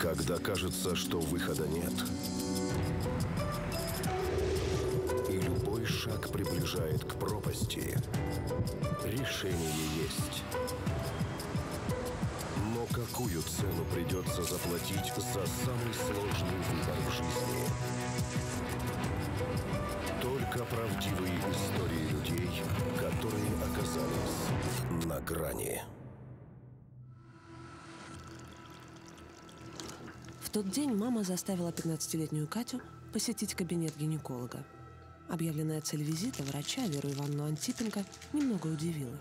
когда кажется, что выхода нет. И любой шаг приближает к пропасти. Решение есть. Но какую цену придется заплатить за самый сложный выбор в жизни? Только правдивые истории людей, которые оказались на грани. В тот день мама заставила 15-летнюю Катю посетить кабинет гинеколога. Объявленная цель визита врача Веру Ивановну Антипенко немного удивила.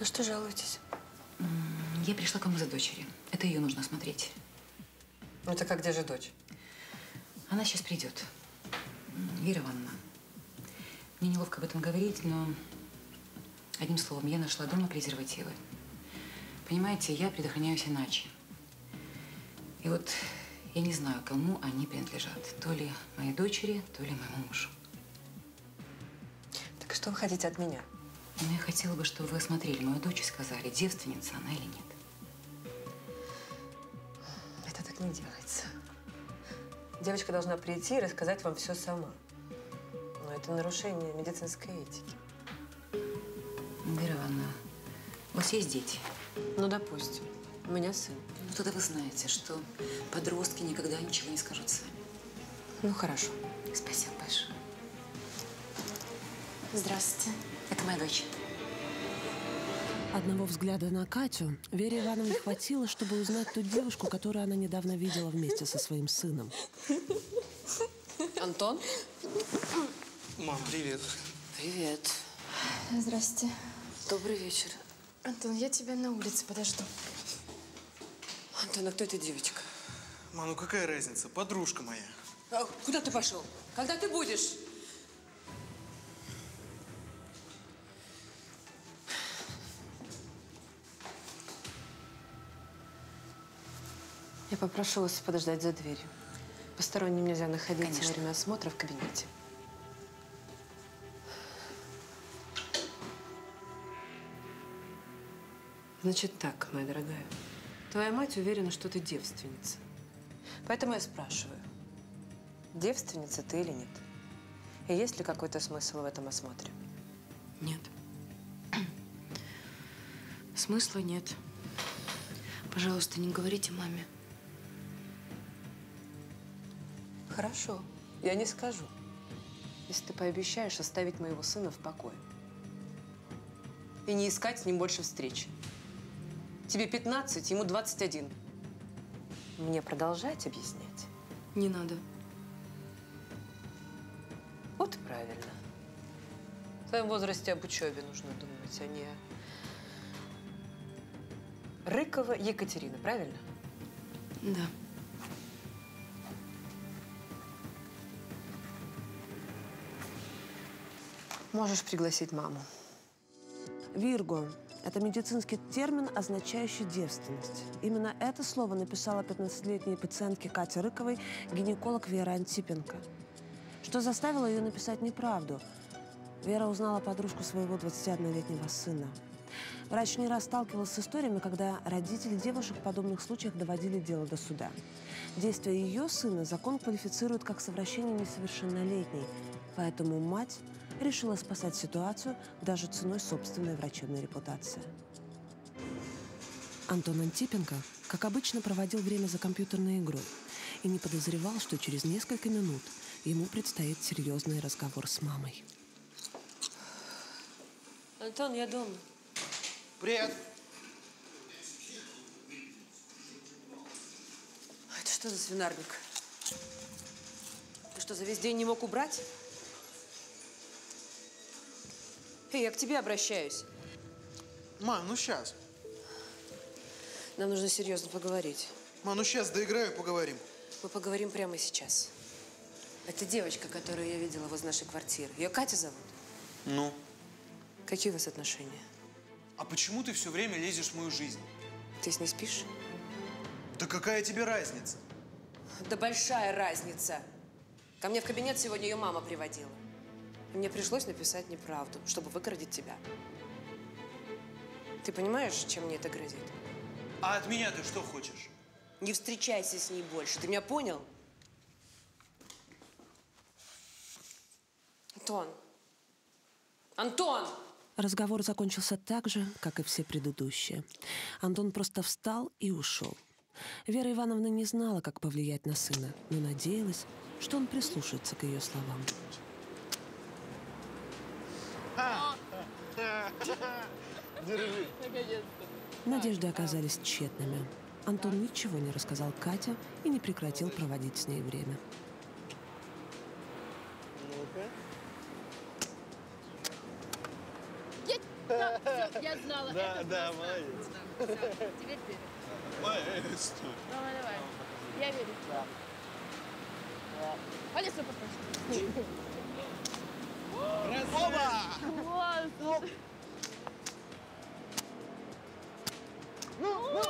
Ну что жалуетесь? Я пришла к вам за дочерью. Это ее нужно смотреть. Ну так а где же дочь? Она сейчас придет. Вера Ивановна, мне неловко об этом говорить, но одним словом, я нашла дома презервативы. Понимаете, я предохраняюсь иначе. И вот я не знаю, кому они принадлежат. То ли моей дочери, то ли моему мужу. Так что вы хотите от меня? Ну, я хотела бы, чтобы вы осмотрели мою дочь и сказали, девственница она или нет. Это так не делается. Девочка должна прийти и рассказать вам все сама. Но это нарушение медицинской этики. Вера Ивановна, у вас есть дети? Ну, допустим. У меня сын. Ну, тогда вы знаете, что подростки никогда ничего не скажут сами. Ну, хорошо. Спасибо большое. Здравствуйте. Это моя дочь. Одного взгляда на Катю Вере Ивановне хватило, чтобы узнать ту девушку, которую она недавно видела вместе со своим сыном. Антон? Мам, привет. Привет. Здрасте. Добрый вечер. Антон, я тебя на улице подожду. Антон, а кто эта девочка? Мам, ну какая разница? Подружка моя. А куда ты пошел? Когда ты будешь? Я попрошу вас подождать за дверью. Посторонним нельзя находиться Конечно. Во время осмотра в кабинете. Значит так, моя дорогая. Твоя мать уверена, что ты девственница. Поэтому я спрашиваю, девственница ты или нет? И есть ли какой-то смысл в этом осмотре? Нет. Смысла нет. Пожалуйста, не говорите маме. Хорошо, я не скажу, если ты пообещаешь оставить моего сына в покое и не искать с ним больше встреч. Тебе 15, ему 21. Мне продолжать объяснять? Не надо. Вот и правильно. В твоем возрасте об учебе нужно думать, а не… Рыкова Екатерина, правильно? Да. Можешь пригласить маму. Вирго – это медицинский термин, означающий девственность. Именно это слово написала 15-летней пациентке Кате Рыковой гинеколог Вера Антипенко. Что заставило ее написать неправду. Вера узнала подружку своего 21-летнего сына. Врач не раз сталкивался с историями, когда родители девушек в подобных случаях доводили дело до суда. Действия ее сына закон квалифицирует как совращение несовершеннолетней, поэтому мать решила спасать ситуацию даже ценой собственной врачебной репутации. Антон Антипенко, как обычно, проводил время за компьютерной игрой и не подозревал, что через несколько минут ему предстоит серьезный разговор с мамой. Антон, я дома. Привет. Это что за свинарник? Ты что, за весь день не мог убрать? Эй, я к тебе обращаюсь. Мам, ну сейчас. Нам нужно серьезно поговорить. Мам, ну сейчас доиграю и поговорим. Мы поговорим прямо сейчас. Это девочка, которую я видела возле нашей квартиры. Ее Катя зовут? Ну. Какие у вас отношения? А почему ты все время лезешь в мою жизнь? Ты с ней спишь? Да какая тебе разница? Да большая разница. Ко мне в кабинет сегодня ее мама приводила. Мне пришлось написать неправду, чтобы выгородить тебя. Ты понимаешь, чем мне это грозит? А от меня ты что хочешь? Не встречайся с ней больше, ты меня понял? Антон! Антон! Разговор закончился так же, как и все предыдущие. Антон просто встал и ушел. Вера Ивановна не знала, как повлиять на сына, но надеялась, что он прислушается к ее словам. Держи. Надежды оказались тщетными. Антон ничего не рассказал Кате и не прекратил проводить с ней время. Да, все, я знала. Да, это да, молодец. Да, все, теперь верю. Молодец. Давай, давай. Я верю. Да. Олесу попрошу. Оба! Оба! Ну,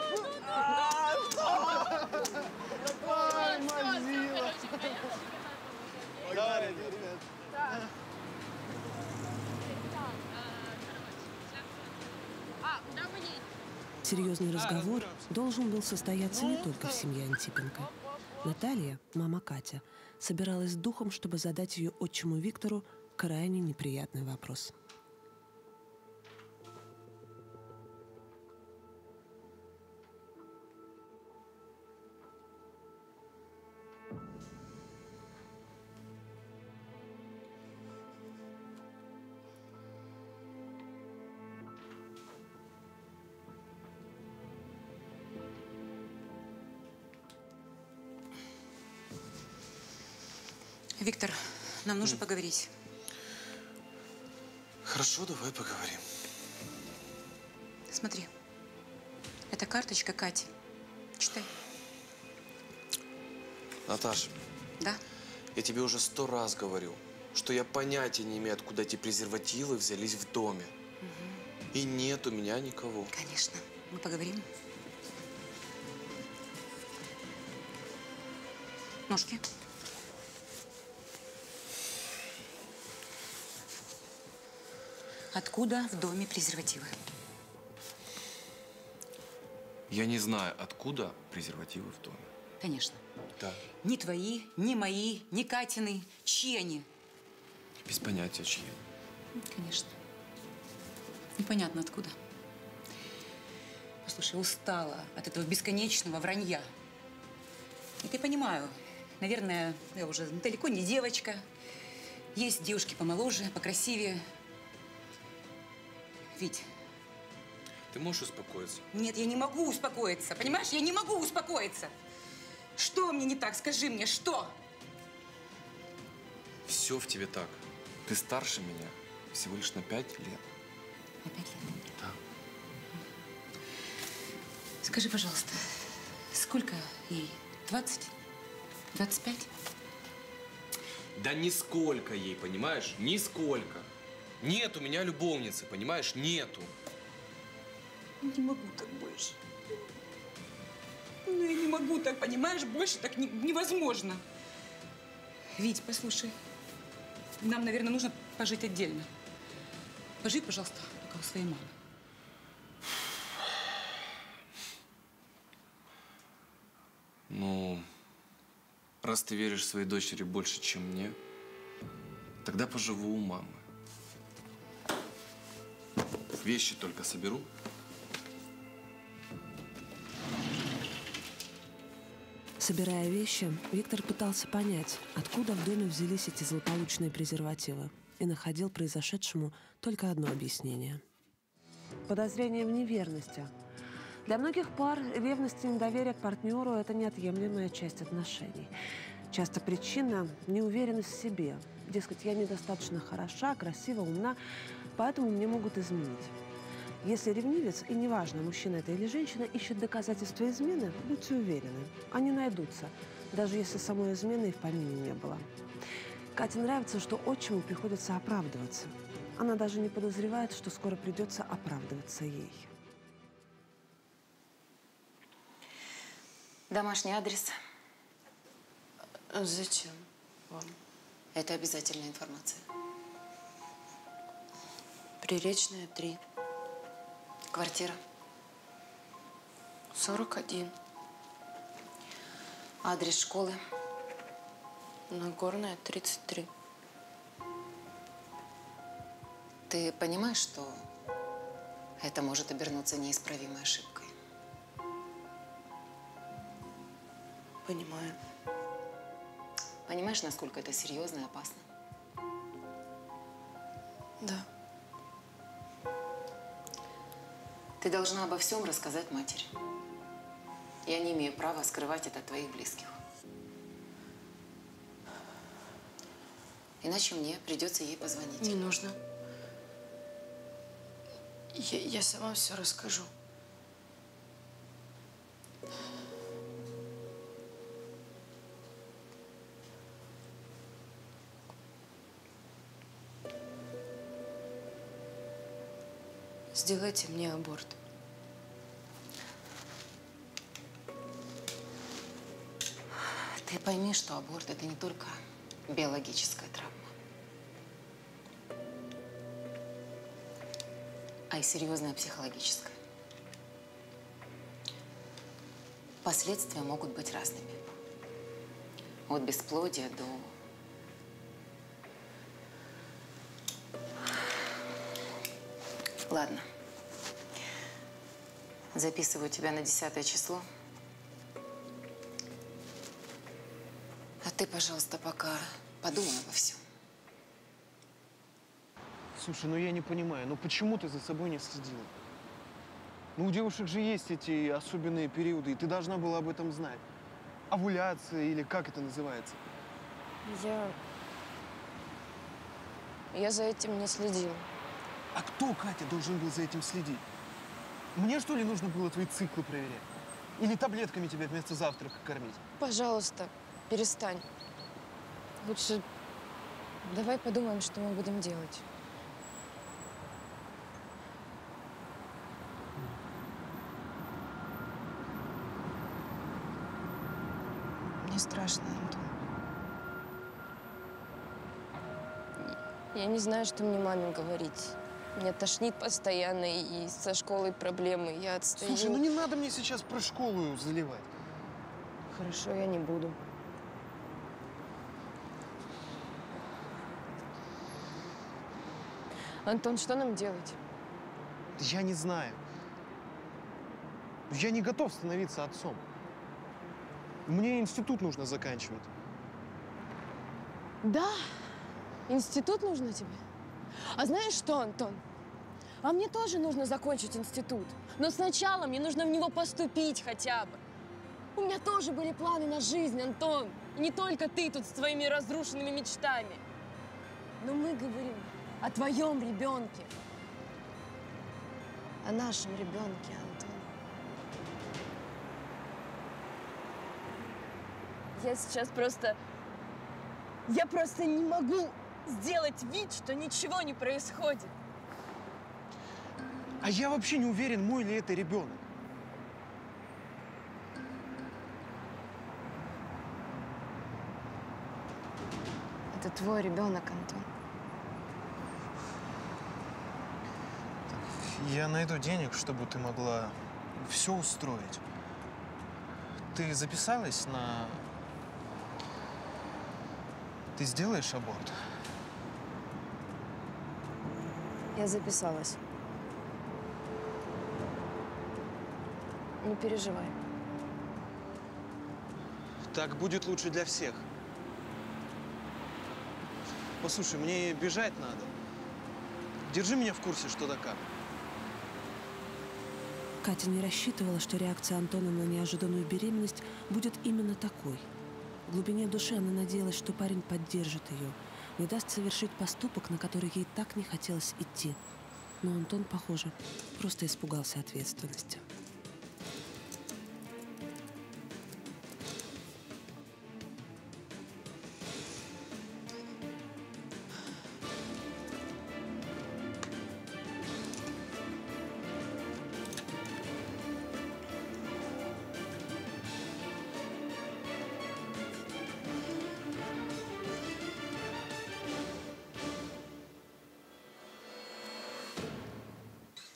давай, мазила. Давай, ребят. Да. Серьезный разговор должен был состояться не только в семье Антипенко. Наталья, мама Катя, собиралась с духом, чтобы задать ее отчиму Виктору крайне неприятный вопрос. Виктор, нам нужно поговорить. Хорошо, давай поговорим. Смотри, это карточка Кати. Читай. Наташа. Да? Я тебе уже 100 раз говорю, что я понятия не имею, откуда эти презервативы взялись в доме. Угу. И нет у меня никого. Конечно. Мы поговорим. Ножки. Откуда в доме презервативы? Я не знаю, откуда презервативы в доме. Конечно. Да. Ни твои, ни мои, ни Катины. Чьи они? Без понятия, чьи. Конечно. Непонятно откуда. Послушай, устала от этого бесконечного вранья. И ты понимаю, наверное, я уже далеко не девочка. Есть девушки помоложе, покрасивее. Вить. Ты можешь успокоиться? Нет, я не могу успокоиться, понимаешь? Я не могу успокоиться. Что мне не так? Скажи мне, что? Все в тебе так. Ты старше меня всего лишь на 5 лет. На 5 лет? Да. Скажи, пожалуйста, сколько ей? 20? 25? Да нисколько ей, понимаешь? Нисколько. Нет у меня любовницы, понимаешь? Нету. Не могу так больше. Ну, я не могу так, понимаешь? Больше так невозможно. Вить, послушай, нам, наверное, нужно пожить отдельно. Пожить, пожалуйста, только у своей мамы. Ну, раз ты веришь своей дочери больше, чем мне, тогда поживу у мамы. Вещи только соберу. Собирая вещи, Виктор пытался понять, откуда в доме взялись эти злополучные презервативы, и находил произошедшему только одно объяснение. Подозрение в неверности. Для многих пар ревность и недоверие к партнеру – это неотъемлемая часть отношений. Часто причина – неуверенность в себе. Дескать, я недостаточно хороша, красива, умна, поэтому мне могут изменить. Если ревнивец, и неважно, мужчина это или женщина, ищет доказательства измены, будьте уверены, они найдутся, даже если самой измены и в помине не было. Кате нравится, что отчиму приходится оправдываться. Она даже не подозревает, что скоро придется оправдываться ей. Домашний адрес. Зачем вам? Это обязательная информация. Приречная, 3. Квартира 41. Адрес школы Нагорная, 33. Ты понимаешь, что это может обернуться неисправимой ошибкой? Понимаю. Понимаешь, насколько это серьезно и опасно? Да. Ты должна обо всем рассказать матери. Я не имею права скрывать это от твоих близких. Иначе мне придется ей позвонить. Не нужно. Я сама все расскажу. Сделайте мне аборт. Ты пойми, что аборт – это не только биологическая травма, а и серьезная психологическая. Последствия могут быть разными. От бесплодия до… Ладно. Записываю тебя на 10 число. А ты, пожалуйста, пока подумай обо всем. Слушай, ну я не понимаю, ну почему ты за собой не следила? Ну у девушек же есть эти особенные периоды, и ты должна была об этом знать. Овуляция или как это называется? Я за этим не следила. А кто, Катя, должен был за этим следить? Мне, что ли, нужно было твои циклы проверять? Или таблетками тебя вместо завтрака кормить? Пожалуйста, перестань. Лучше давай подумаем, что мы будем делать. Мне страшно, Антон. Я не знаю, что мне маме говорить. Меня тошнит постоянно, и со школой проблемы, я отстаю. Слушай, ну не надо мне сейчас про школу заливать. Хорошо, я не буду. Антон, что нам делать? Я не знаю. Я не готов становиться отцом. Мне институт нужно заканчивать. Да? Институт нужно тебе? А знаешь что, Антон? А мне тоже нужно закончить институт. Но сначала мне нужно в него поступить хотя бы. У меня тоже были планы на жизнь, Антон. И не только ты тут с твоими разрушенными мечтами. Но мы говорим о твоем ребенке. О нашем ребенке, Антон. Я сейчас просто… Я просто не могу… сделать вид, что ничего не происходит. А я вообще не уверен, мой ли это ребенок. Это твой ребенок, Антон. Я найду денег, чтобы ты могла все устроить. Ты записалась на… Ты сделаешь аборт? Я записалась. Не переживай. Так будет лучше для всех. Послушай, мне бежать надо. Держи меня в курсе, что да как. Катя не рассчитывала, что реакция Антона на неожиданную беременность будет именно такой. В глубине души она надеялась, что парень поддержит ее. Не даст совершить поступок, на который ей так не хотелось идти. Но Антон, похоже, просто испугался ответственности.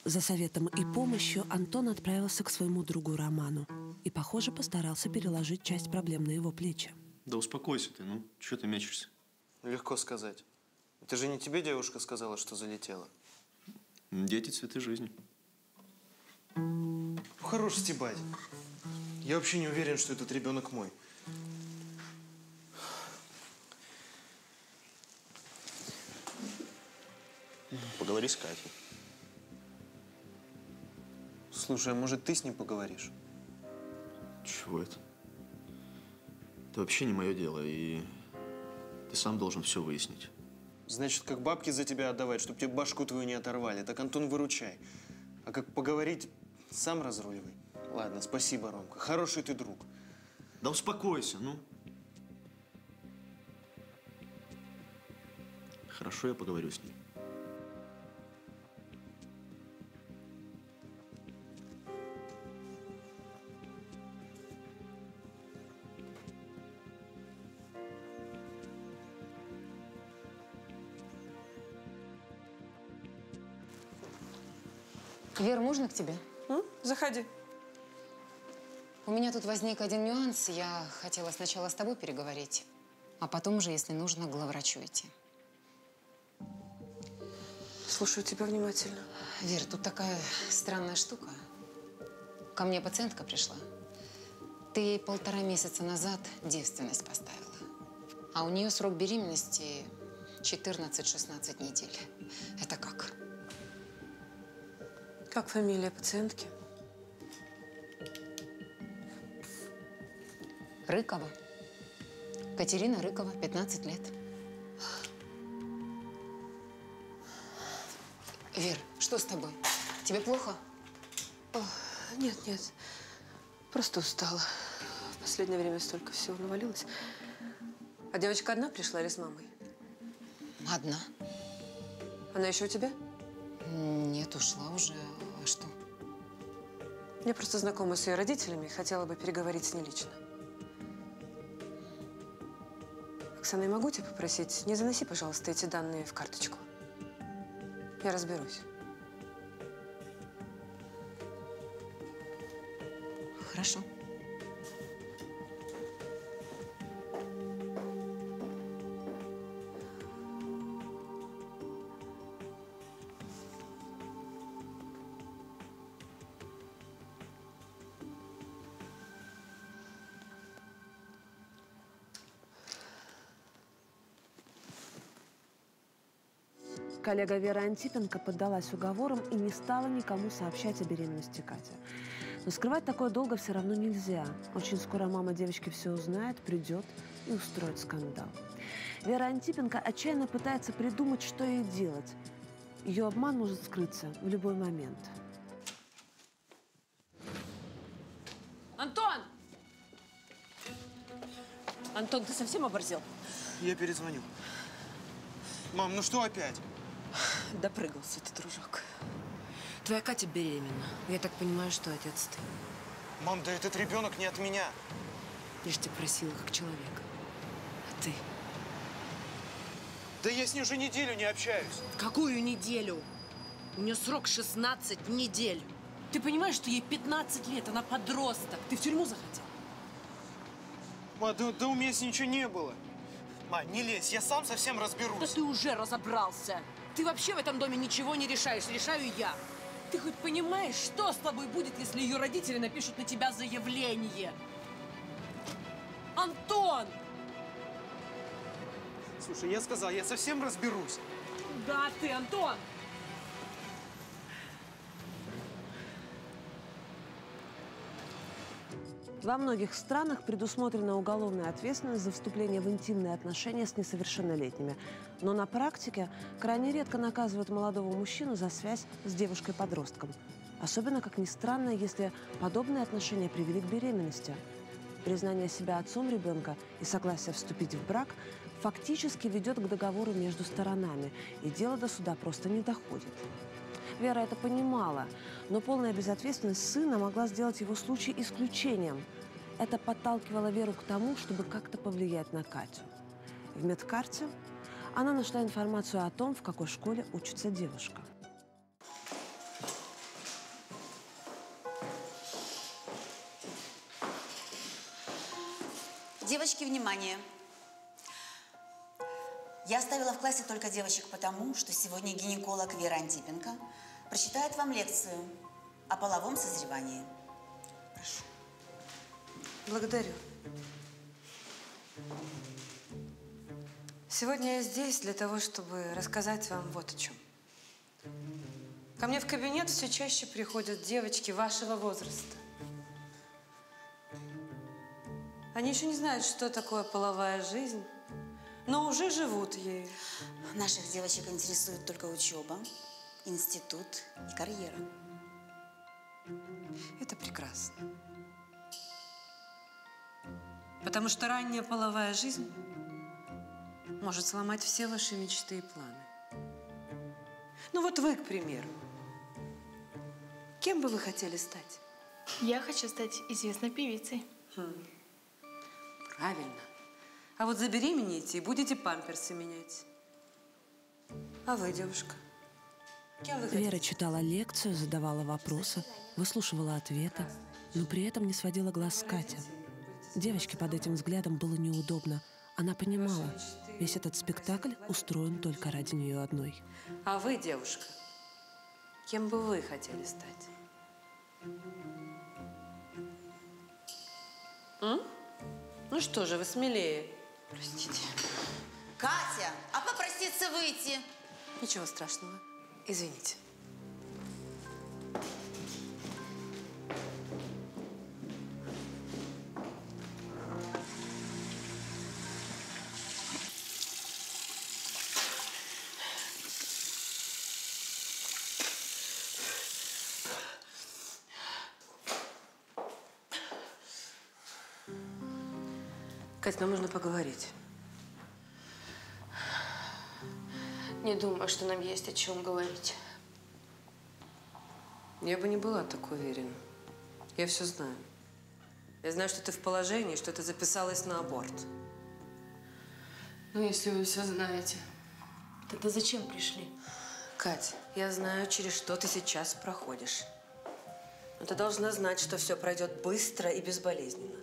За советом и помощью Антон отправился к своему другу Роману и, похоже, постарался переложить часть проблем на его плечи. Да успокойся ты, ну, чего ты мечешься? Легко сказать. Это же не тебе девушка сказала, что залетела? Дети – цветы жизни. Хорош стебать. Я вообще не уверен, что этот ребенок мой. Поговори с Катей. Слушай, а может, ты с ним поговоришь? Чего это? Это вообще не мое дело, и ты сам должен все выяснить. Значит, как бабки за тебя отдавать, чтобы тебе башку твою не оторвали, так, Антон, выручай. А как поговорить, сам разруливай. Ладно, спасибо, Ромка. Хороший ты друг. Да успокойся, ну. Хорошо, я поговорю с ним. Вера, можно к тебе? Заходи. У меня тут возник один нюанс. Я хотела сначала с тобой переговорить, а потом уже, если нужно, к главврачу идти. Слушаю тебя внимательно. Вера, тут такая странная штука. Ко мне пациентка пришла. Ты ей 1,5 месяца назад девственность поставила. А у нее срок беременности 14-16 недель. Это как? Как фамилия пациентки? Рыкова. Катерина Рыкова, 15 лет. Вер, что с тобой? Тебе плохо? О, нет, нет. Просто устала. В последнее время столько всего навалилось. А девочка одна пришла или с мамой? Одна. Она еще у тебя? Нет, ушла уже. А что? Я просто знакома с ее родителями и хотела бы переговорить с ней лично. Оксана, я могу тебя попросить, не заноси, пожалуйста, эти данные в карточку. Я разберусь. Хорошо. Коллега Вера Антипенко поддалась уговорам и не стала никому сообщать о беременности Кати. Но скрывать такое долго все равно нельзя. Очень скоро мама девочки все узнает, придет и устроит скандал. Вера Антипенко отчаянно пытается придумать, что ей делать. Ее обман может скрыться в любой момент. Антон! Антон, ты совсем оборзел? Я перезвоню. Мам, ну что опять? Допрыгался ты, дружок. Твоя Катя беременна. Я так понимаю, что отец ты. Мам, да этот ребенок не от меня. Я же тебя просила как человека. А ты? Да я с ней уже неделю не общаюсь. Какую неделю? У нее срок 16 недель. Ты понимаешь, что ей 15 лет, она подросток. Ты в тюрьму захотел? Ма, да у меня с ней ничего не было. Ма, не лезь, я сам совсем разберусь. Да ты уже разобрался. Ты вообще в этом доме ничего не решаешь, решаю я. Ты хоть понимаешь, что с тобой будет, если ее родители напишут на тебя заявление? Антон! Слушай, я сказал, я совсем разберусь. Да ты, Антон! Во многих странах предусмотрена уголовная ответственность за вступление в интимные отношения с несовершеннолетними. Но на практике крайне редко наказывают молодого мужчину за связь с девушкой-подростком. Особенно, как ни странно, если подобные отношения привели к беременности. Признание себя отцом ребенка и согласие вступить в брак фактически ведет к договору между сторонами, и дело до суда просто не доходит. Вера это понимала, но полная безответственность сына могла сделать его случай исключением. Это подталкивало Веру к тому, чтобы как-то повлиять на Катю. В медкарте она нашла информацию о том, в какой школе учится девушка. Девочки, внимание! Я оставила в классе только девочек потому, что сегодня гинеколог Вера Антипенко прочитает вам лекцию о половом созревании. Прошу. Благодарю. Сегодня я здесь для того, чтобы рассказать вам вот о чем. Ко мне в кабинет все чаще приходят девочки вашего возраста. Они еще не знают, что такое половая жизнь, но уже живут ею. Наших девочек интересует только учеба, институт и карьера. Это прекрасно. Потому что ранняя половая жизнь может сломать все ваши мечты и планы. Ну вот вы, к примеру, кем бы вы хотели стать? Я хочу стать известной певицей. Правильно. А вот забеременеете и будете памперсы менять. А вы, девушка? Вера читала лекцию, задавала вопросы, выслушивала ответы, но при этом не сводила глаз с Кати. Девочке под этим взглядом было неудобно. Она понимала, весь этот спектакль устроен только ради нее одной. А вы, девушка, кем бы вы хотели стать? Ну что же, вы смелее. Простите. Катя, а попроситься выйти? Ничего страшного. Извините. Кать, нам нужно поговорить. Не думаю, что нам есть о чем говорить. Я бы не была так уверена. Я все знаю. Я знаю, что ты в положении, что ты записалась на аборт. Ну, если вы все знаете, тогда зачем пришли? Кать, я знаю, через что ты сейчас проходишь. Но ты должна знать, что все пройдет быстро и безболезненно.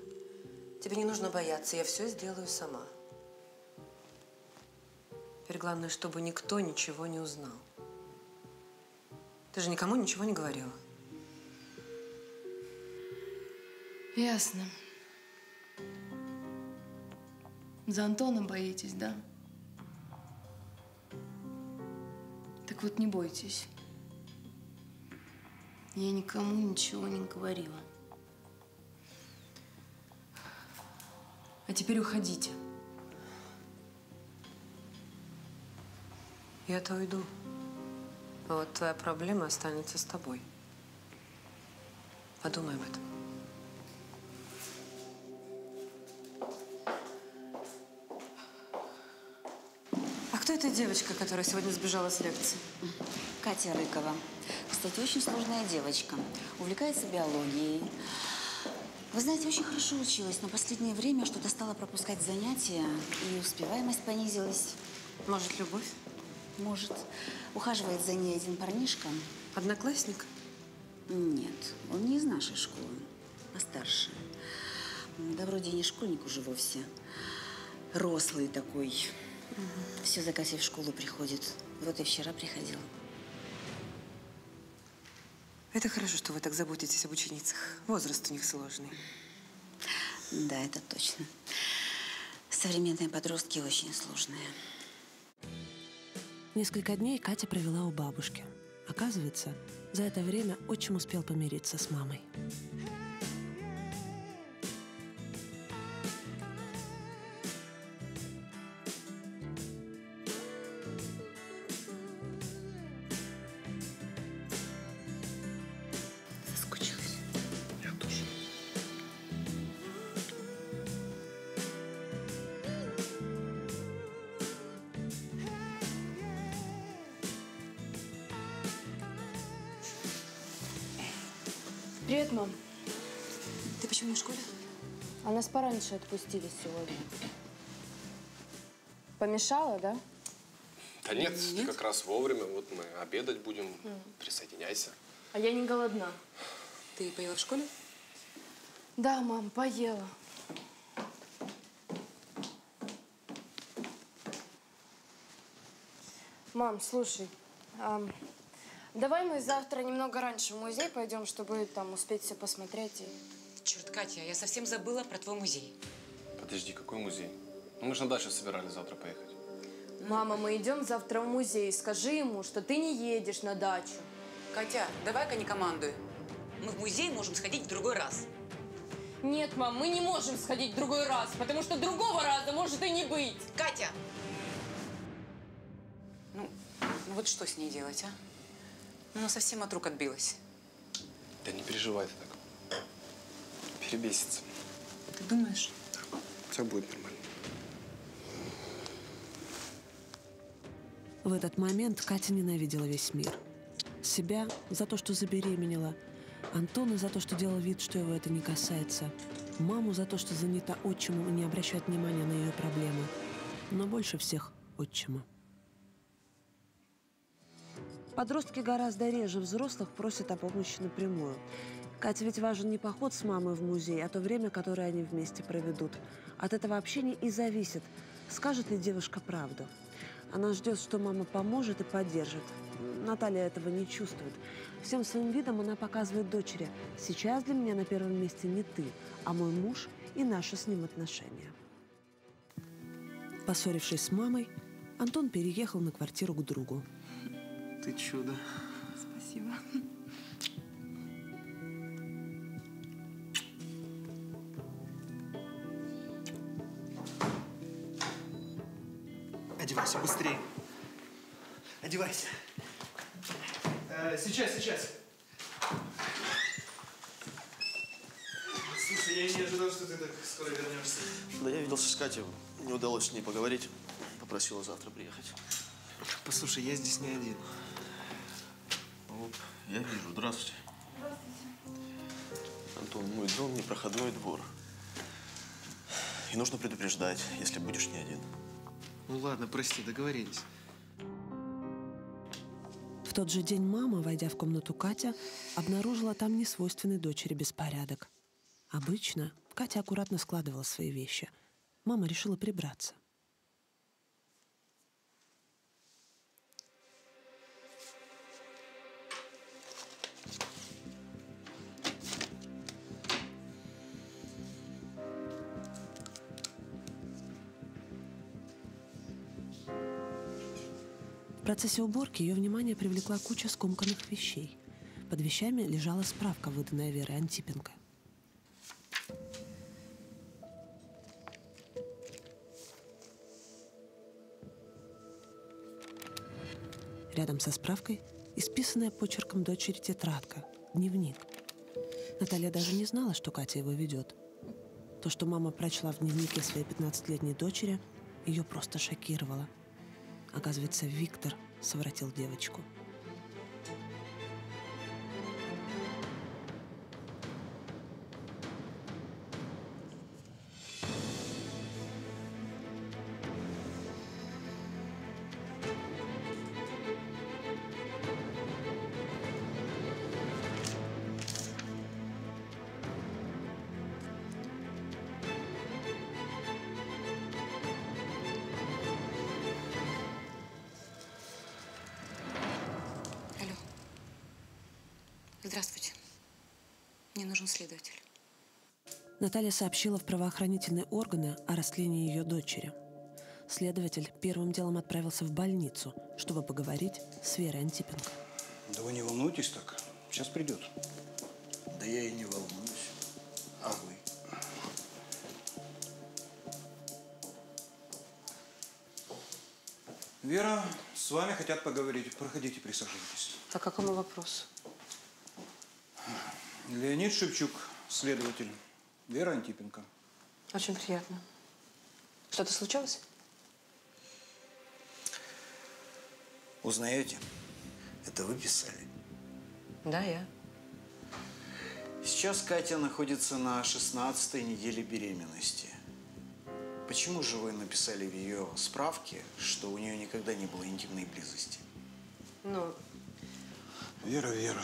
Тебе не нужно бояться, я все сделаю сама. Теперь главное, чтобы никто ничего не узнал. Ты же никому ничего не говорила. Ясно. За Антона боитесь, да? Так вот, не бойтесь. Я никому ничего не говорила. А теперь уходите. Я-то уйду. А вот твоя проблема останется с тобой. Подумай об этом. А кто эта девочка, которая сегодня сбежала с лекции? Катя Рыкова. Кстати, очень сложная девочка. Увлекается биологией. Вы знаете, очень хорошо училась, но последнее время что-то стала пропускать занятия, и успеваемость понизилась. Может, любовь? Может. Ухаживает за ней один парнишка. Одноклассник? Нет, он не из нашей школы, постарше. Да вроде не школьник уже вовсе. Рослый такой. Угу. Все за Катей в школу приходит. Вот и вчера приходил. Это хорошо, что вы так заботитесь об ученицах. Возраст у них сложный. Да, это точно. Современные подростки очень сложные. Несколько дней Катя провела у бабушки. Оказывается, за это время отчим успел помириться с мамой. Привет, мам. Ты почему в школе? А нас пораньше отпустили сегодня. Помешала, да? Да нет, ты как раз вовремя. Вот мы обедать будем. Присоединяйся. А я не голодна. Ты поела в школе? Да, мам, поела. Мам, слушай, давай мы завтра немного раньше в музей пойдем, чтобы там успеть все посмотреть. И... Черт, Катя, я совсем забыла про твой музей. Подожди, какой музей? Ну, мы же на дачу собирались завтра поехать. Мама, мы идем завтра в музей. Скажи ему, что ты не едешь на дачу. Катя, давай-ка не командуй. Мы в музей можем сходить в другой раз. Нет, мам, мы не можем сходить в другой раз, потому что другого раза может и не быть. Катя! Ну, вот что с ней делать, а? Она совсем от рук отбилась. Да не переживай ты так. Перебесится. Ты думаешь? Да. Все будет нормально. В этот момент Катя ненавидела весь мир. Себя за то, что забеременела. Антона за то, что делал вид, что его это не касается. Маму за то, что занята отчимом и не обращает внимания на ее проблемы. Но больше всех отчима. Подростки гораздо реже взрослых просят о помощи напрямую. Кате ведь важен не поход с мамой в музей, а то время, которое они вместе проведут. От этого общения и зависит, скажет ли девушка правду. Она ждет, что мама поможет и поддержит. Наталья этого не чувствует. Всем своим видом она показывает дочери: сейчас для меня на первом месте не ты, а мой муж и наши с ним отношения. Поссорившись с мамой, Антон переехал на квартиру к другу. Ты чудо. Спасибо. Одевайся быстрее. Одевайся. Сейчас, сейчас. Слушай, я не ожидал, что ты так скоро вернешься. Да я виделся с Катей. Не удалось с ней поговорить. Попросила завтра приехать. Послушай, я здесь не один. Вот, я вижу. Здравствуйте. Здравствуйте. Антон, мой дом не проходной двор. И нужно предупреждать, если будешь не один. Ну ладно, прости, договорились. В тот же день мама, войдя в комнату Катя, обнаружила там несвойственный дочери беспорядок. Обычно Катя аккуратно складывала свои вещи. Мама решила прибраться. В процессе уборки ее внимание привлекла куча скомканных вещей. Под вещами лежала справка, выданная Верой Антипенко. Рядом со справкой исписанная почерком дочери тетрадка, дневник. Наталья даже не знала, что Катя его ведет. То, что мама прочла в дневнике своей 15-летней дочери, ее просто шокировало. Оказывается, Виктор совратил девочку. Здравствуйте. Мне нужен следователь. Наталья сообщила в правоохранительные органы о растлении ее дочери. Следователь первым делом отправился в больницу, чтобы поговорить с Верой Антипенко. Да вы не волнуйтесь так. Сейчас придет. Да я и не волнуюсь. А вы? Вера, с вами хотят поговорить. Проходите, присаживайтесь. По какому вопросу? Леонид Шепчук, следователь. Вера Антипенко. Очень приятно. Что-то случилось? Узнаете? Это вы писали? Да, я. Сейчас Катя находится на 16-й неделе беременности. Почему же вы написали в ее справке, что у нее никогда не было интимной близости? Ну… Вера, Вера.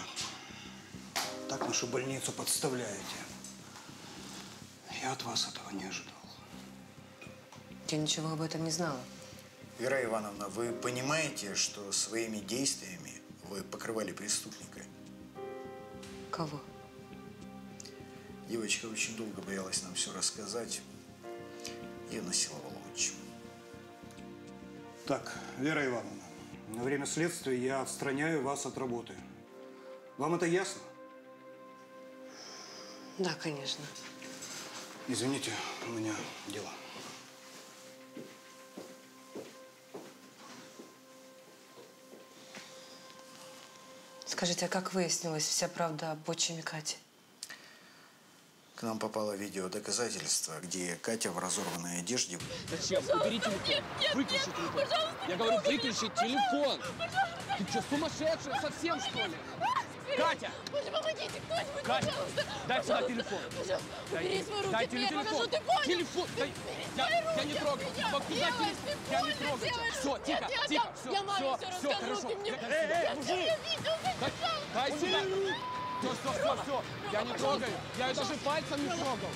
Так нашу больницу подставляете. Я от вас этого не ожидал. Я ничего об этом не знала. Вера Ивановна, вы понимаете, что своими действиями вы покрывали преступника? Кого? Девочка очень долго боялась нам все рассказать и насиловала отчима. Так, Вера Ивановна, на время следствия я отстраняю вас от работы. Вам это ясно? Да, конечно. Извините, у меня дела. Скажите, а как выяснилась вся правда об отчиме Кати? К нам попало видео доказательство, где Катя в разорванной одежде. Зачем? Убери телефон. Нет, нет, выключи телефон. Я говорю, выключи телефон. Пожалуйста. Ты что, сумасшедшая совсем, что ли? Катя! Боже, помогите, кто-нибудь, Катя, пожалуйста. Дай сюда телефон. Убери свою руку от меня, телефон. Ты понял? Телефон. Дай. Я не трогаю. Я не трогаю. Все, тихо, тихо. Все, хорошо. Эй, мужик! Дай сюда. Все, я не трогаю, я ее даже пальцем не трогал.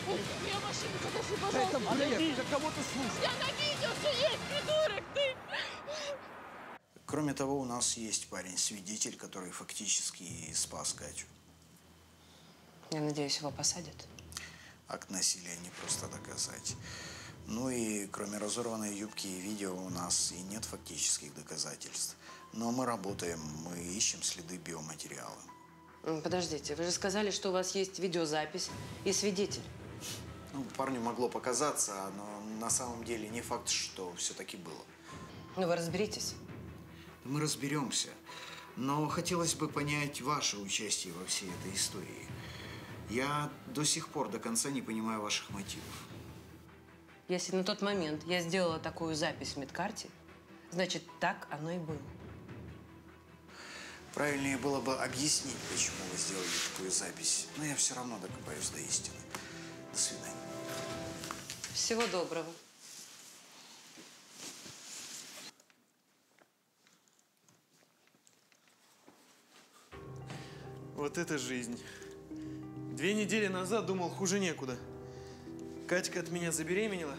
Я машину закажу, пожалуйста. Это бред, ты кого-то слушаешь. Я на видео все есть, придурок, ты. Кроме того, у нас есть парень-свидетель, который фактически спас Катю. Я надеюсь, его посадят? Акт насилия не просто доказать. Ну и кроме разорванной юбки и видео у нас и нет фактических доказательств. Но мы работаем, мы ищем следы биоматериала. Подождите, вы же сказали, что у вас есть видеозапись и свидетель. Ну, парню могло показаться, но на самом деле не факт, что все-таки было. Ну, вы разберитесь? Мы разберемся. Но хотелось бы понять ваше участие во всей этой истории. Я до сих пор до конца не понимаю ваших мотивов. Если на тот момент я сделала такую запись в медкарте, значит, так оно и было. Правильнее было бы объяснить, почему вы сделали такую запись. Но я все равно докопаюсь до истины. До свидания. Всего доброго. Вот это жизнь. 2 недели назад думал, хуже некуда. Катька от меня забеременела.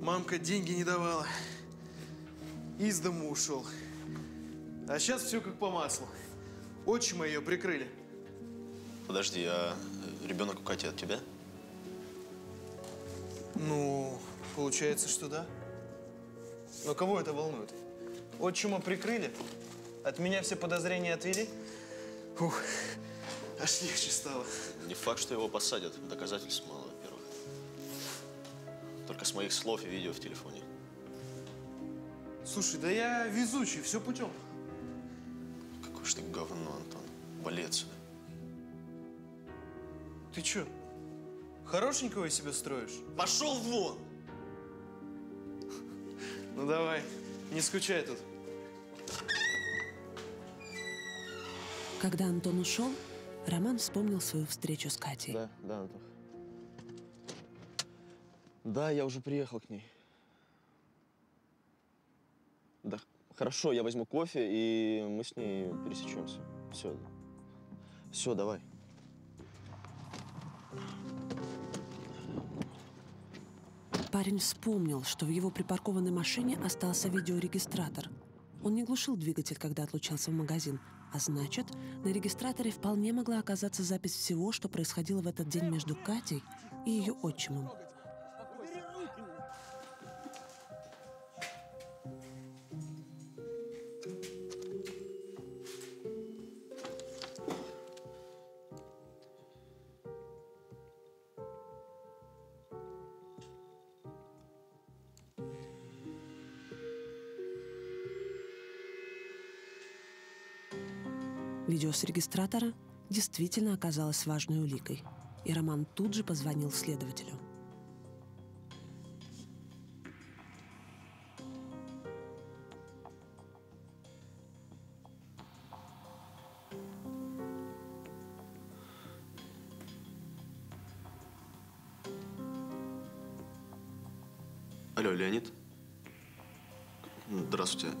Мамка деньги не давала. Из дому ушел. А сейчас все как по маслу. Отчима ее прикрыли. Подожди, а ребенок у Кати от тебя? Ну, получается, что да. Но кого это волнует? Отчима прикрыли, от меня все подозрения отвели. Фух, аж легче стало. Не факт, что его посадят. Доказательств мало, во-первых. Только с моих слов и видео в телефоне. Слушай, да я везучий, все путем. Ты говно, Антон. Вали отсюда. Ты чё, хорошенького себе строишь? Пошел вон! Ну давай, не скучай тут. Когда Антон ушел, Роман вспомнил свою встречу с Катей. Да, Антон. Да, я уже приехал к ней. Да. Хорошо, я возьму кофе, и мы с ней пересечемся. Все. Все, давай. Парень вспомнил, что в его припаркованной машине остался видеорегистратор. Он не глушил двигатель, когда отлучался в магазин. А значит, на регистраторе вполне могла оказаться запись всего, что происходило в этот день между Катей и ее отчимом. Видео с регистратора действительно оказалось важной уликой, и Роман тут же позвонил следователю. Алло, Леонид? Здравствуйте.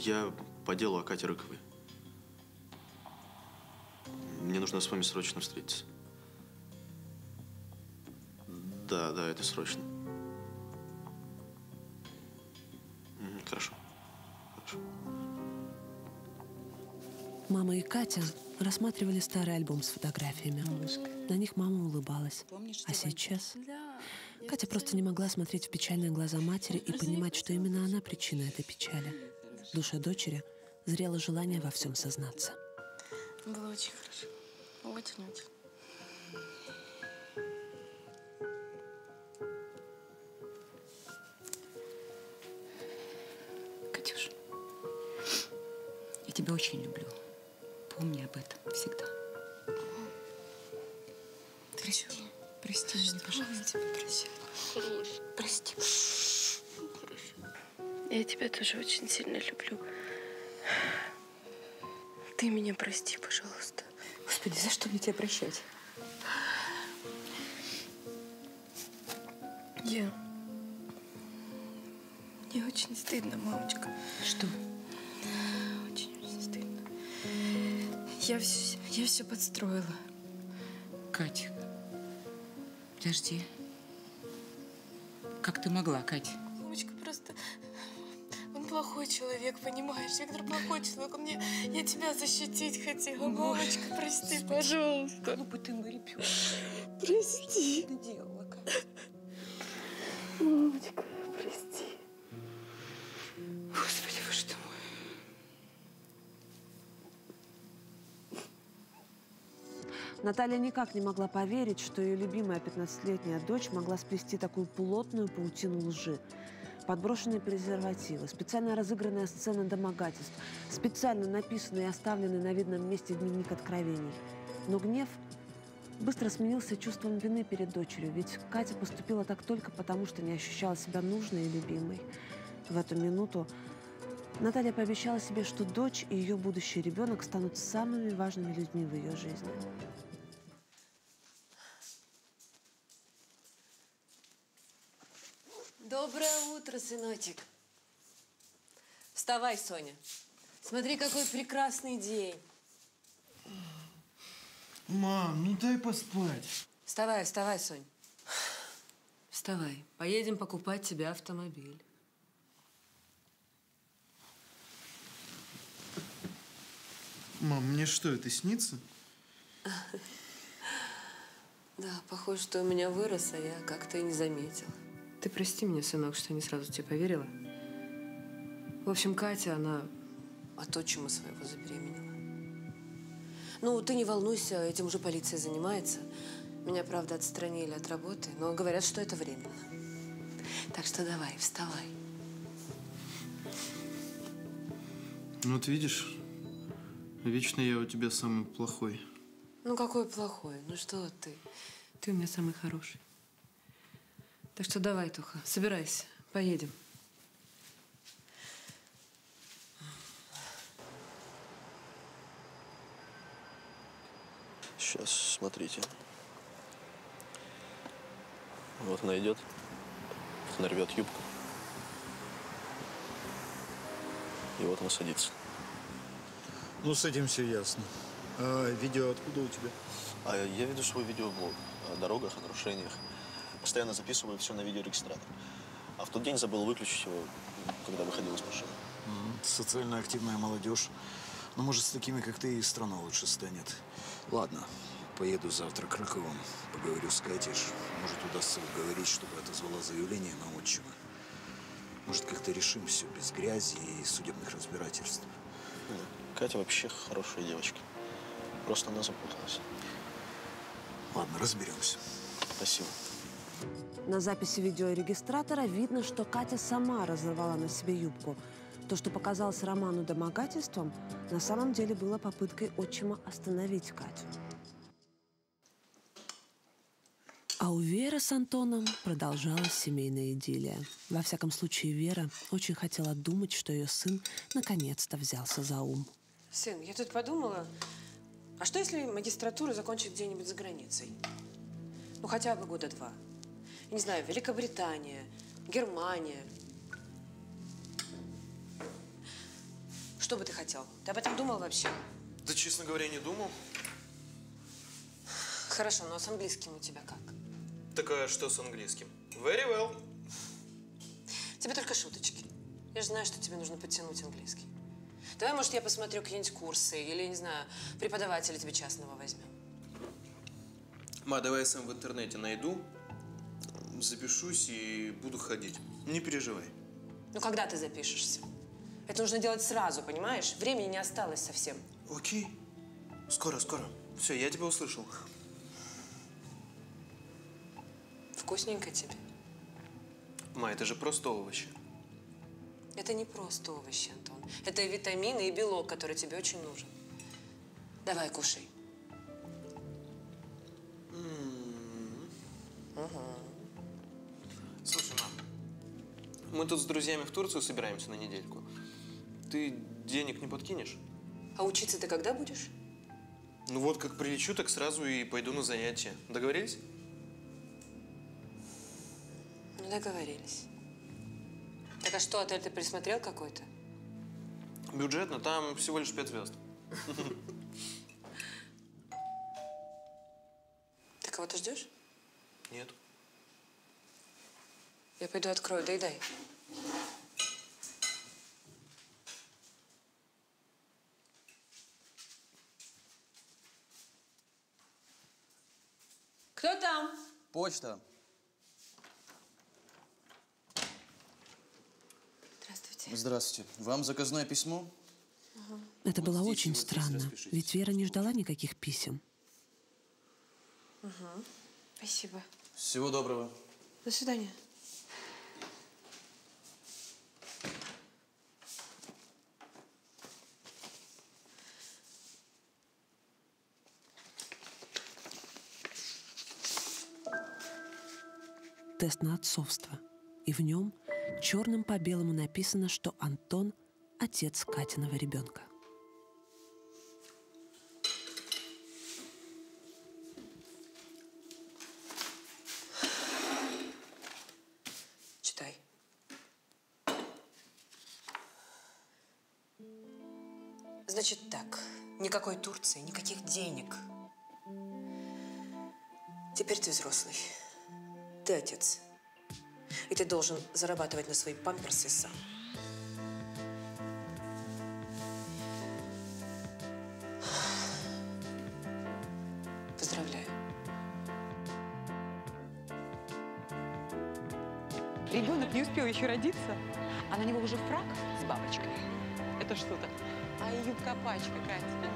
Я по делу о Кате Рыковой. Нужно с вами срочно встретиться. Да, это срочно. Мама и Катя рассматривали старый альбом с фотографиями. На них мама улыбалась. А сейчас Катя просто не могла смотреть в печальные глаза матери и понимать, что именно она причина этой печали. В душе дочери зрело желание во всем сознаться. Было очень хорошо. Очень-очень. Катюш, я тебя очень люблю. Помни об этом всегда. Прости меня, пожалуйста. Прости. Я тебя тоже очень сильно люблю. Ты меня прости, пожалуйста. Господи, за что мне тебя прощать? Мне очень стыдно, мамочка. Что? Очень стыдно. Я все подстроила. Катя, подожди. Как ты могла, Катя? Мамочка, просто... плохой человек, понимаешь? Виктор плохой человек. Я тебя защитить хотела. Мамочка, прости, пожалуйста. Глупый ты мой ребенок. Прости. Что ты делала, Катя? Мамочка, прости. Господи, вы что мой. Наталья никак не могла поверить, что ее любимая 15-летняя дочь могла сплести такую плотную паутину лжи. Подброшенные презервативы, специально разыгранная сцена домогательств, специально написанный и оставленный на видном месте дневник откровений. Но гнев быстро сменился чувством вины перед дочерью, ведь Катя поступила так только потому, что не ощущала себя нужной и любимой. В эту минуту Наталья пообещала себе, что дочь и ее будущий ребенок станут самыми важными людьми в ее жизни. Доброе утро, сыночек. Вставай, Соня. Смотри, какой прекрасный день. Мам, ну дай поспать. Вставай, вставай, Сонь. Вставай. Поедем покупать тебе автомобиль. Мам, мне что, это снится? Да, похоже, что у меня вырос, а я как-то и не заметила. Ты прости меня, сынок, что я не сразу тебе поверила. В общем, Катя, она от отчима своего забеременела. Ну, ты не волнуйся, этим уже полиция занимается. Меня, правда, отстранили от работы, но говорят, что это временно. Так что давай, вставай. Ну, вот видишь, вечно я у тебя самый плохой. Ну, какой плохой? Ну, что ты? Ты у меня самый хороший. Так что давай, Туха, собирайся, поедем. Сейчас, смотрите. Вот она идет, она рвет юбку. И вот она садится. Ну, с этим все ясно. А видео откуда у тебя? А я веду свой видеоблог о дорогах, о нарушениях. Постоянно записываю все на видеорегистратор. А в тот день забыл выключить его, когда выходил из машины. Социально активная молодежь. Ну, может, с такими, как ты, и страна лучше станет. Ладно, поеду завтра к Рыковым. Поговорю с Катей. Может, удастся уговорить, чтобы отозвала заявление на отчима. Может, как-то решим все без грязи и судебных разбирательств. Катя вообще хорошая девочка. Просто она запуталась. Ладно, разберемся. Спасибо. На записи видеорегистратора видно, что Катя сама разорвала на себе юбку. То, что показалось Роману домогательством, на самом деле было попыткой отчима остановить Катю. А у Веры с Антоном продолжалась семейная идиллия. Во всяком случае, Вера очень хотела думать, что ее сын наконец-то взялся за ум. Сын, я тут подумала, а что если магистратуру закончит где-нибудь за границей? Ну, хотя бы года два. Не знаю, Великобритания, Германия. Что бы ты хотел? Ты об этом думал вообще? Да, честно говоря, не думал. Хорошо, но с английским у тебя как? Так а что с английским? Very well. Тебе только шуточки. Я же знаю, что тебе нужно подтянуть английский. Давай, может, я посмотрю какие-нибудь курсы или, не знаю, преподавателя тебе частного возьмем. Ма, давай я сам в интернете найду, запишусь и буду ходить. Не переживай. Ну, когда ты запишешься? Это нужно делать сразу, понимаешь? Времени не осталось совсем. Окей. Скоро. Все, я тебя услышал. Вкусненько тебе. Ма, это же просто овощи. Это не просто овощи, Антон. Это витамины и белок, который тебе очень нужен. Давай, кушай. Слушай, мам, мы тут с друзьями в Турцию собираемся на недельку. Ты денег не подкинешь? А учиться ты когда будешь? Ну вот, как прилечу, так сразу и пойду на занятия. Договорились? Ну, договорились. Так, а что, отель ты присмотрел какой-то? Бюджетно, там всего лишь 5 звезд. Ты кого-то ждешь? Нет. Я пойду открою, доедай. Кто там? Почта. Здравствуйте. Вам заказное письмо? Это было очень странно, ведь Вера не ждала никаких писем. Спасибо. Всего доброго. До свидания. Тест на отцовство. И в нем черным по белому написано, что Антон – отец Катиного ребенка. Читай. Значит так, никакой Турции, никаких денег. Теперь ты взрослый, ты отец. И ты должен зарабатывать на свои памперсы сам. Поздравляю. Ребенок не успел еще родиться, а на него уже фрак с бабочкой. Это что-то. А юбка-пачка, Катя.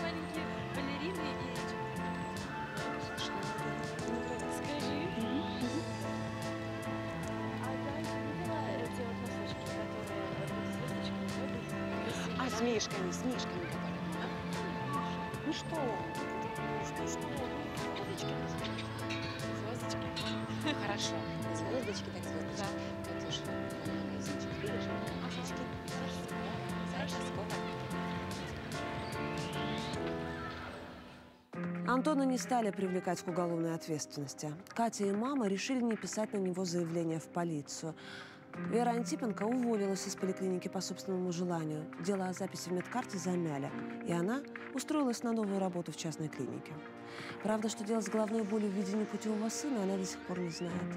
Маленькие балерины и... С мишками, которые. Ну что? Звездочки. Хорошо. Звездочки, так звездочки. Да. Катюша. Антона не стали привлекать к уголовной ответственности. Катя и мама решили не писать на него заявление в полицию. Вера Антипенко уволилась из поликлиники по собственному желанию. Дело о записи в медкарте замяли, и она устроилась на новую работу в частной клинике. Правда, что делать с головной болью в виде непутевого сына, она до сих пор не знает.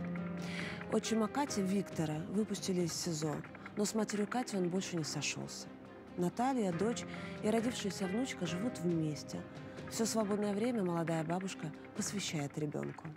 Отчима Кати, Виктора, выпустили из СИЗО, но с матерью Кати он больше не сошелся. Наталья, дочь и родившаяся внучка живут вместе. Все свободное время молодая бабушка посвящает ребенку.